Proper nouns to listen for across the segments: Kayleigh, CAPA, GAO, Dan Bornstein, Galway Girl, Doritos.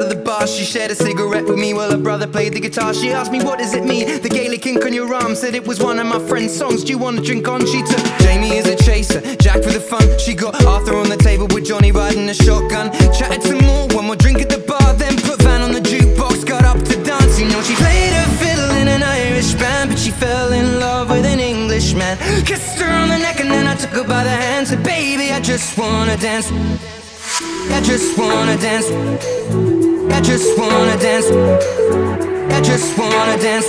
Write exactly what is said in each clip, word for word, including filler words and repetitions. out of the bar. She shared a cigarette with me while her brother played the guitar. She asked me, what does it mean? The Kayleigh kink on your arm. Said it was one of my friend's songs. Do you want to drink on? She took Jamie as a chaser, Jack for the fun. She got Arthur on the table with Johnny riding a shotgun. Chatted some more, one more drink at the bar. Then put Van on the jukebox, got up to dance. You know she played her fiddle in an Irish band, but she fell in love with an Englishman. Kissed her on the neck and then I took her by the hand. Said, baby, I just wanna dance. I just wanna dance. I just wanna dance. I just wanna dance.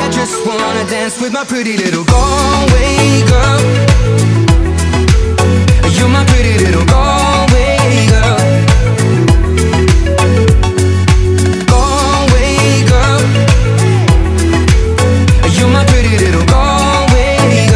I just wanna dance with my pretty little Galway girl. You're my pretty little Galway girl. Galway girl. You're my pretty little Galway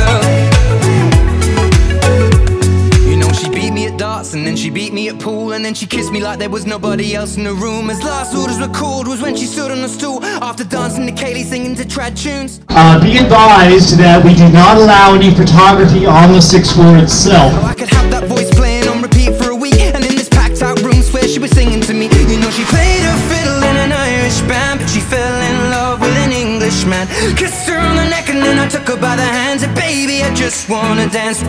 girl. You know she beat me at darts and then she beat me at pool, and then she kissed me like there was nobody else in the room. As last orders were called was when she stood on the stool after dancing to Kayleigh singing to trad tunes. Uh, be advised that we do not allow any photography on the sixth floor itself. I could have that voice playing on repeat for a week, and in this packed out room swear she was singing to me. You know she played her fiddle in an Irish band, but she fell in love with an Englishman. Kissed her on the neck and then I took her by the hand. Said, baby, I just wanna dance.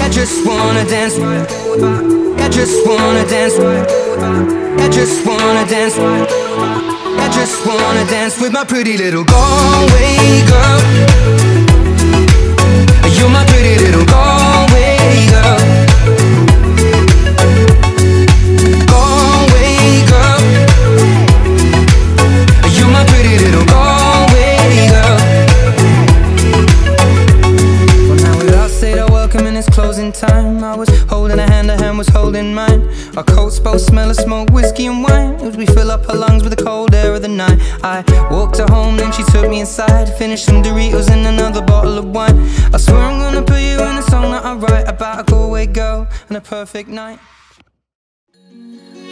I just wanna dance. I just wanna dance. I just wanna dance. I just wanna dance with my pretty little Galway girl. You're my pretty little Galway girl. Galway girl. You're my pretty little Galway girl. Well, now we all say that welcome and it's closing time. I was holding a hand, a hand was holding mine. Our coats both smell of smoke, whiskey and wine. As we fill up her lungs with the cold air of the night. I walked her home, then she took me inside. Finished some Doritos and another bottle of wine. I swear I'm gonna put you in a song that I write about a Galway girl and a perfect night.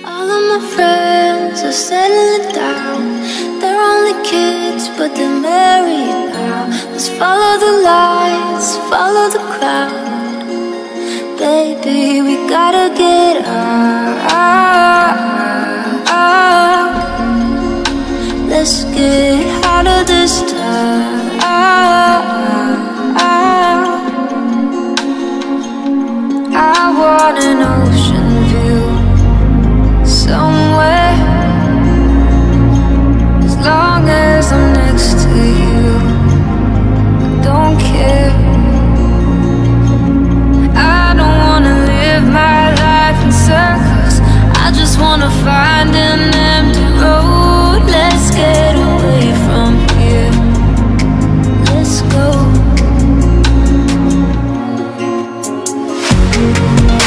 All of my friends are settling down. They're only kids, but they're married now. Let's follow the lights, follow the crowd. Baby, we gotta get out. Let's get out of this town. I want an ocean view somewhere. As long as I'm next to you, I don't care. Wanna find an empty road. Let's get away from here. Let's go.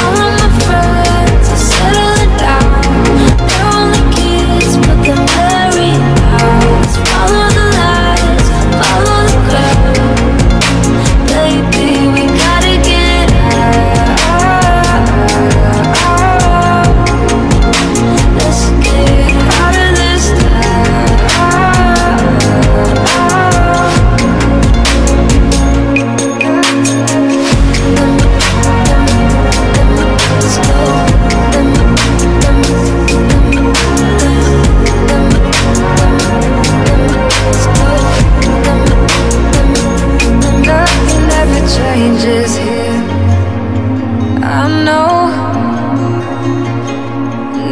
All of my friends are settling down. They're only kids, but they're married now. Let's follow the lights, follow the crowd. Baby, we gotta get out.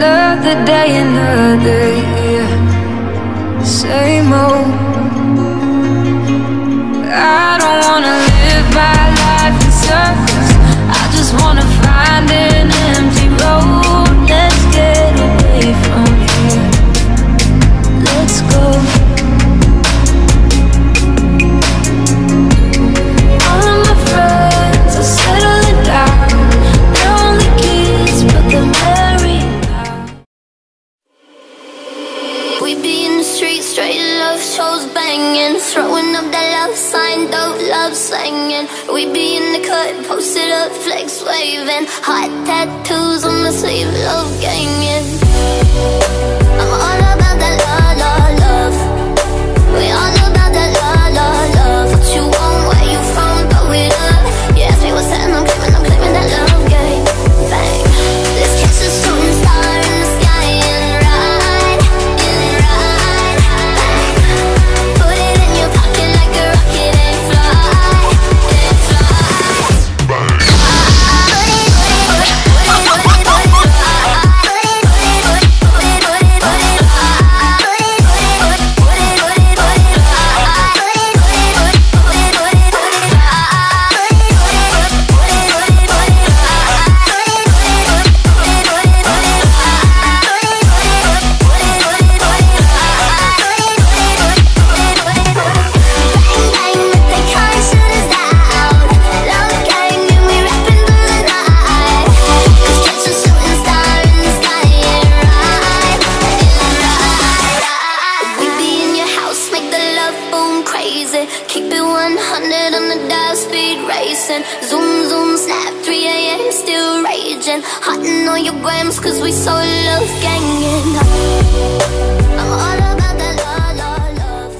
Another day, another year, same old. I don't wanna live my life in circles. I just wanna find an empty road. Let's get away from here. Let's go. All of my friends are settling down. They're only kids, but they're married. Toes banging, throwing up that love sign, dope love singing. We be in the cut, posted up, flex waving. Hot tattoos on my sleeve, love ganging. I'm all about that love, love, love. We all about that love, love, love. What you want, where you from, throw it up. You ask me what's that and I'm claiming, I'm claiming that love game. Bang, this kiss is shooting star in the sky. racing. Zoom, zoom, snap, three A M still raging. Hotting on your grams, cause we so love ganging. I'm all about that love, love, love.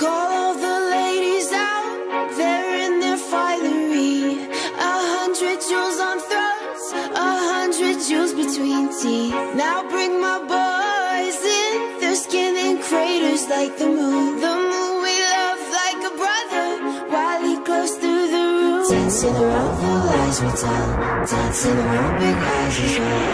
Call the ladies out, they're in their finery. A hundred jewels on throats, a hundred jewels between teeth. Now bring my boys in, their skin in craters like the moon. The moon we love like a brother, while he glows through the room. Dancing around full lies we tell, dancing around big eyes as well.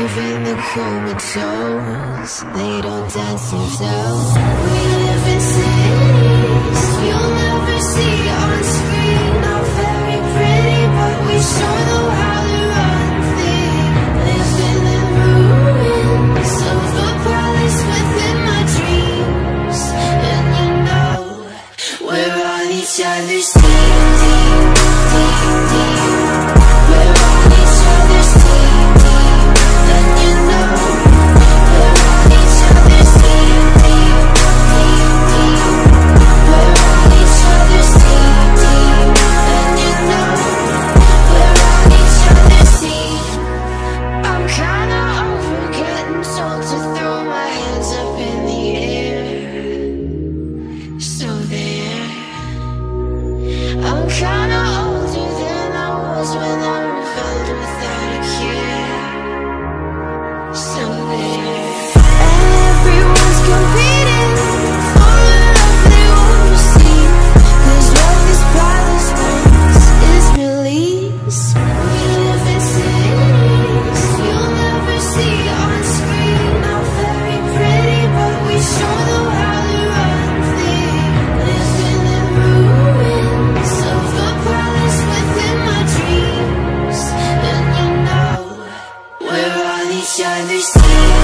Even the coma shows, they don't dance themselves. We live in cities you'll never see on screen. Not very pretty, but we sure know how to run things. Living in ruins of the palace within my dreams. And you know, we're on each other's team, team, team, team. We're on each other's team, team. And you know, we're on each other's team, team, team, team. We're on each other's team, team. And you know, we're on each other's team. I'm kinda over getting told to throw my hands up in the air. So there, I'm kinda older than I was when I rebelled without a care. So there, everyone's competing for the love they won't receive. 'Cause what this palace wants is release. We live in cities you'll never see on screen. Not very pretty, but we sure know how to run things. Living in ruins of the palace within my dreams. And you know, we're on each other's team.